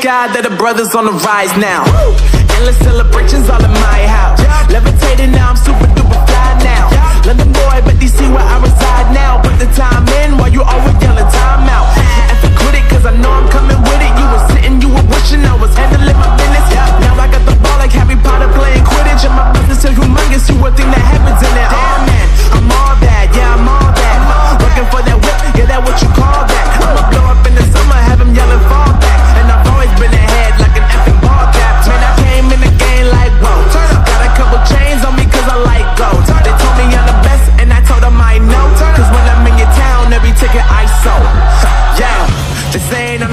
thank God that the brothers on the rise now. Woo! Endless celebrations all in my house. Yeah. Levitating now, I'm super duper fly now. Yeah. London boy, but DC where I reside now. Put the time in while you always yelling time out. Now if you quit it, cause I know I'm coming with it. You were sitting, you were wishing I was handling my business. Yeah. Now I got the ball like Harry Potter playing Quidditch. And my business is humongous, you would think that happens in it. Oh man, I'm all that, yeah, I'm all that. Looking for that whip, yeah, that what you call that. I'ma blow up in the summer, have him yelling fall back. And I've always been ahead like an effing ball cap. Man, I came in the game like, whoa. Got a couple chains on me cause I like gold. They told me I'm the best and I told them I know. Cause when I'm in your town, every ticket I sold. Yeah, they saying I'm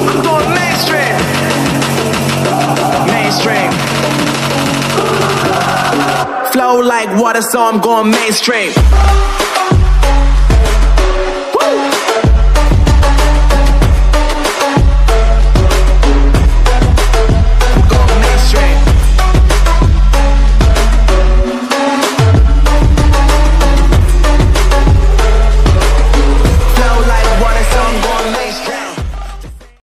I'm going mainstream. Mainstream. Flow like water, so I'm going mainstream.